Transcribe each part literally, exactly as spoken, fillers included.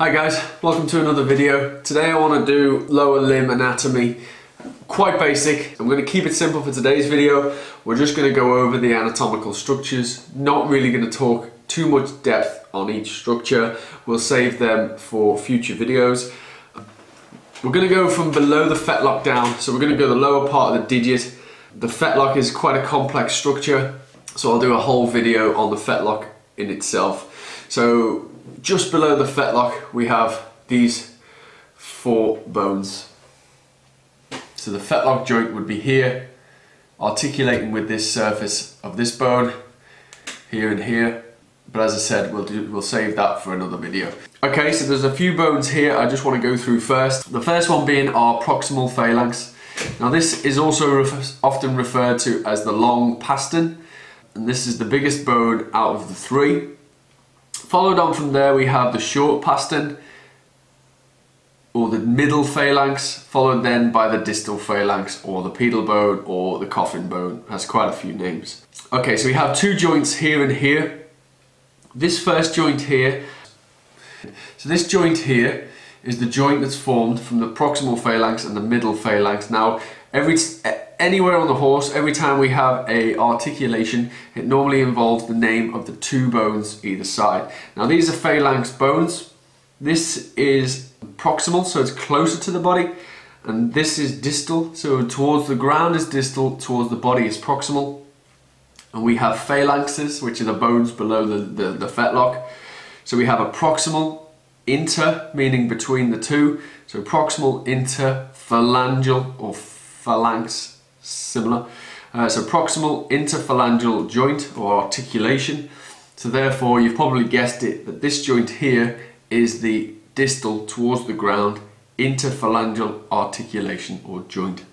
Hi guys, welcome to another video. Today I want to do lower limb anatomy, quite basic. I'm going to keep it simple for today's video. We're just going to go over the anatomical structures, not really going to talk too much depth on each structure. We'll save them for future videos. We're going to go from below the fetlock down, so we're going to go the lower part of the digit. The fetlock is quite a complex structure, so I'll do a whole video on the fetlock in itself. So just below the fetlock we have these four bones. So the fetlock joint would be here, articulating with this surface of this bone, here and here. But as I said, we'll, do, we'll save that for another video. Okay, so there's a few bones here I just want to go through first. The first one being our proximal phalanx. Now this is also ref often referred to as the long pastern, and this is the biggest bone out of the three. Followed on from there we have the short pastern, or the middle phalanx, followed then by the distal phalanx, or the pedal bone, or the coffin bone. It has quite a few names. Okay, so we have two joints here and here. This first joint here, so this joint here is the joint that's formed from the proximal phalanx and the middle phalanx. Now, every anywhere on the horse, every time we have a articulation, it normally involves the name of the two bones either side. Now, these are phalanx bones. This is proximal, so it's closer to the body, and this is distal, so towards the ground is distal, towards the body is proximal. And we have phalanxes, which are the bones below the, the, the fetlock. So we have a proximal, inter, meaning between the two. So proximal, interphalangeal, or phalanx, similar. Uh, so proximal, interphalangeal joint, or articulation. So therefore, you've probably guessed it, that this joint here is the distal, towards the ground, interphalangeal articulation, or joint.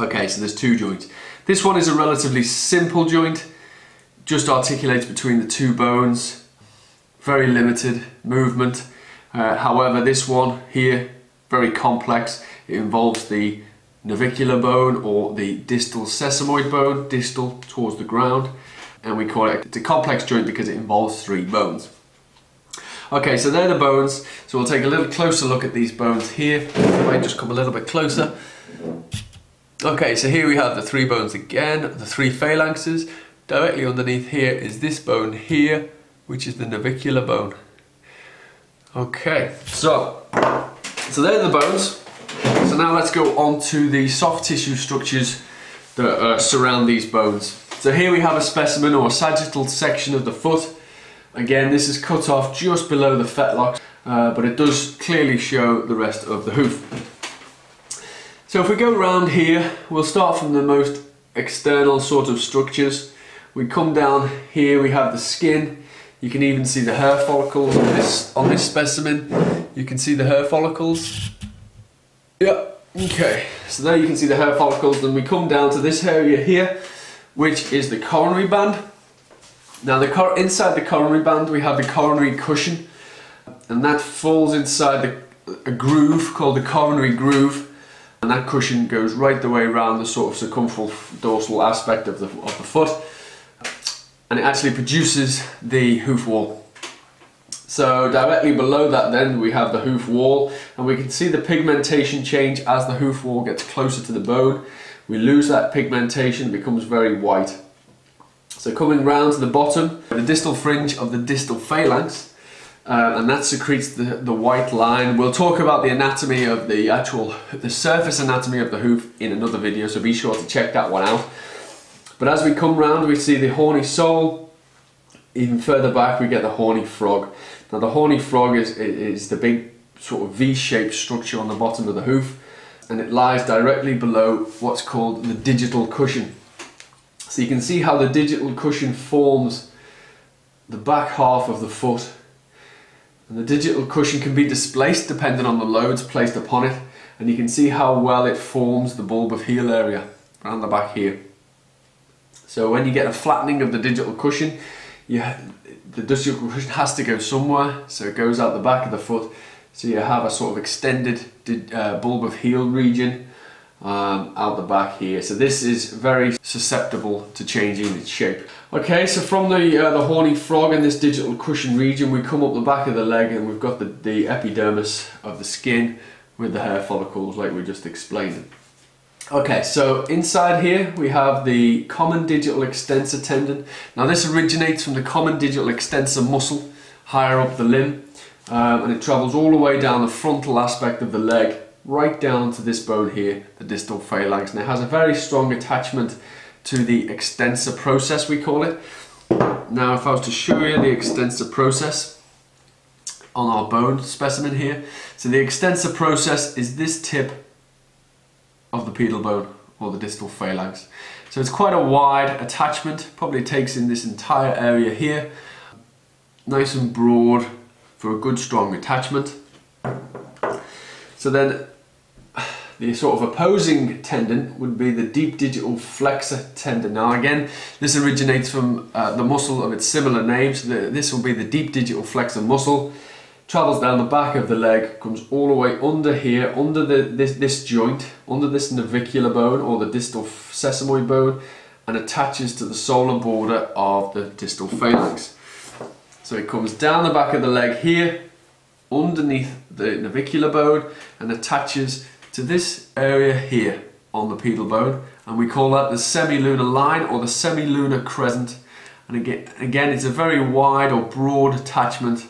Okay, so there's two joints. This one is a relatively simple joint, just articulates between the two bones, very limited movement. Uh, however, this one here, very complex. It involves the navicular bone, or the distal sesamoid bone, distal towards the ground, and we call it a complex joint because it involves three bones. Okay, so they're the bones. So we'll take a little closer look at these bones here. If I just come a little bit closer. Okay, so here we have the three bones again, the three phalanxes. Directly underneath here is this bone here, which is the navicular bone. Okay, so, so they're the bones. So now let's go on to the soft tissue structures that uh, surround these bones. So here we have a specimen, or a sagittal section of the foot. Again, this is cut off just below the fetlock, uh, but it does clearly show the rest of the hoof. So if we go round here, we'll start from the most external sort of structures. We come down here, we have the skin. You can even see the hair follicles on this, on this specimen. You can see the hair follicles. Yep, okay. So there you can see the hair follicles. Then we come down to this area here, which is the coronary band. Now the cor inside the coronary band, we have the coronary cushion, and that falls inside the, a groove called the coronary groove. And that cushion goes right the way around the sort of circumferal dorsal aspect of the, of the foot, and it actually produces the hoof wall. So directly below that then we have the hoof wall, and we can see the pigmentation change as the hoof wall gets closer to the bone. We lose that pigmentation, it becomes very white. So coming round to the bottom, the distal fringe of the distal phalanx. Uh, and that secretes the, the white line. We'll talk about the anatomy of the actual, the surface anatomy of the hoof in another video, so be sure to check that one out. But as we come round, we see the horny sole. Even further back, we get the horny frog. Now the horny frog is, is the big sort of V-shaped structure on the bottom of the hoof, and it lies directly below what's called the digital cushion. So you can see how the digital cushion forms the back half of the foot. And the digital cushion can be displaced depending on the loads placed upon it, and you can see how well it forms the bulb of heel area around the back here. So when you get a flattening of the digital cushion, you the digital cushion has to go somewhere, so it goes out the back of the foot, so you have a sort of extended uh, bulb of heel region, um, out the back here. So this is very susceptible to changing its shape. Okay, so from the, uh, the horny frog in this digital cushion region, we come up the back of the leg and we've got the, the epidermis of the skin with the hair follicles like we just explained. Okay, so inside here we have the common digital extensor tendon. Now this originates from the common digital extensor muscle higher up the limb, um, and it travels all the way down the frontal aspect of the leg right down to this bone here, the distal phalanx, and it has a very strong attachment to the extensor process, we call it. Now if I was to show you the extensor process on our bone specimen here, so the extensor process is this tip of the pedal bone or the distal phalanx. So it's quite a wide attachment, probably takes in this entire area here, nice and broad for a good strong attachment. So then the sort of opposing tendon would be the deep digital flexor tendon. Now again, this originates from uh, the muscle of its similar name, so the, this will be the deep digital flexor muscle, travels down the back of the leg, comes all the way under here, under the, this, this joint, under this navicular bone or the distal sesamoid bone, and attaches to the solar border of the distal phalanx. So it comes down the back of the leg here, underneath the navicular bone, and attaches to this area here on the pedal bone, and we call that the semilunar line or the semilunar crescent. And again, again it's a very wide or broad attachment,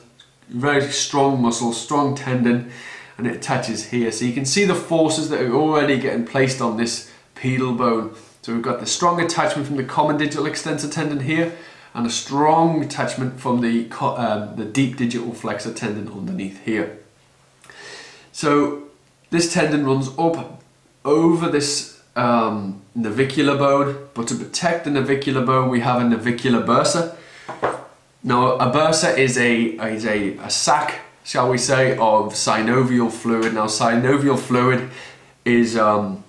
very strong muscle, strong tendon, and it attaches here. So you can see the forces that are already getting placed on this pedal bone. So we've got the strong attachment from the common digital extensor tendon here, and a strong attachment from the, um, the deep digital flexor tendon underneath here. So this tendon runs up over this um, navicular bone, but to protect the navicular bone we have a navicular bursa. Now a bursa is a, is a, a sac, shall we say, of synovial fluid. Now synovial fluid is, um,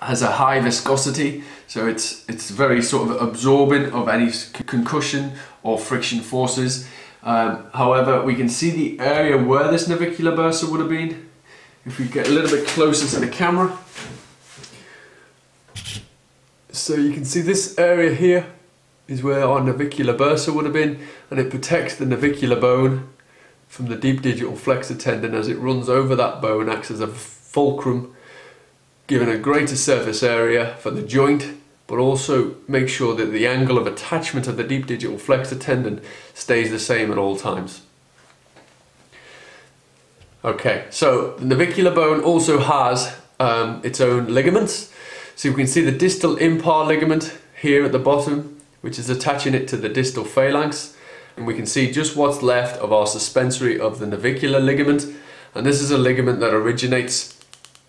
has a high viscosity, so it's, it's very sort of absorbent of any concussion or friction forces. Um, however, we can see the area where this navicular bursa would have been. If we get a little bit closer to the camera. So you can see this area here is where our navicular bursa would have been, and it protects the navicular bone from the deep digital flexor tendon as it runs over that bone, acts as a fulcrum, giving a greater surface area for the joint, but also make sure that the angle of attachment of the deep digital flexor tendon stays the same at all times. Okay, so the navicular bone also has um, its own ligaments. So you can see the distal impar ligament here at the bottom, which is attaching it to the distal phalanx. And we can see just what's left of our suspensory of the navicular ligament. And this is a ligament that originates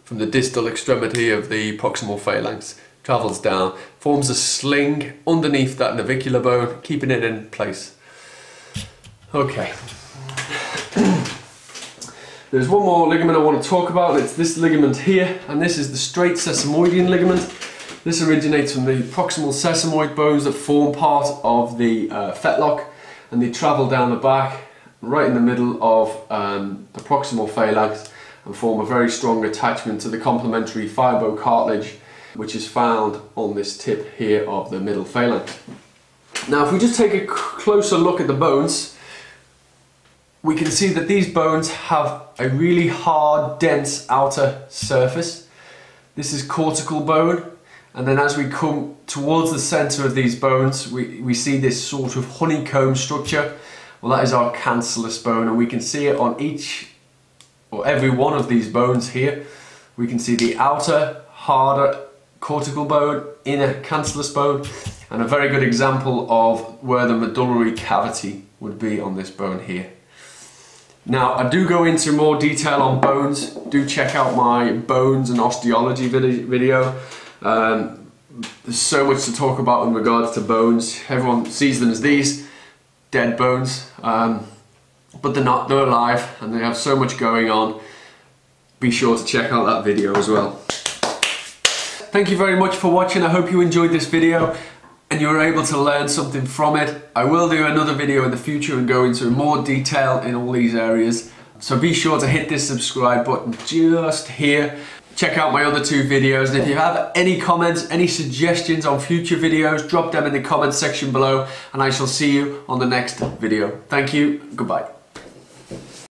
from the distal extremity of the proximal phalanx, travels down, forms a sling underneath that navicular bone, keeping it in place. Okay. There's one more ligament I want to talk about, and it's this ligament here, and this is the straight sesamoidian ligament. This originates from the proximal sesamoid bones that form part of the uh, fetlock, and they travel down the back, right in the middle of um, the proximal phalanx, and form a very strong attachment to the complementary fibrocartilage, which is found on this tip here of the middle phalanx. Now if we just take a closer look at the bones, we can see that these bones have a really hard, dense outer surface. This is cortical bone, and then as we come towards the center of these bones, we, we see this sort of honeycomb structure. Well, that is our cancellous bone, and we can see it on each or every one of these bones here. We can see the outer, harder cortical bone, inner cancellous bone, and a very good example of where the medullary cavity would be on this bone here. Now, I do go into more detail on bones. Do check out my bones and osteology video. Um, there's so much to talk about in regards to bones. Everyone sees them as these, dead bones. Um, but they're not, they're alive, and they have so much going on. Be sure to check out that video as well. Thank you very much for watching. I hope you enjoyed this video and you were able to learn something from it. I will do another video in the future and go into more detail in all these areas. So be sure to hit this subscribe button just here. check out my other two videos. And if you have any comments, any suggestions on future videos, drop them in the comments section below, and I shall see you on the next video. Thank you, goodbye.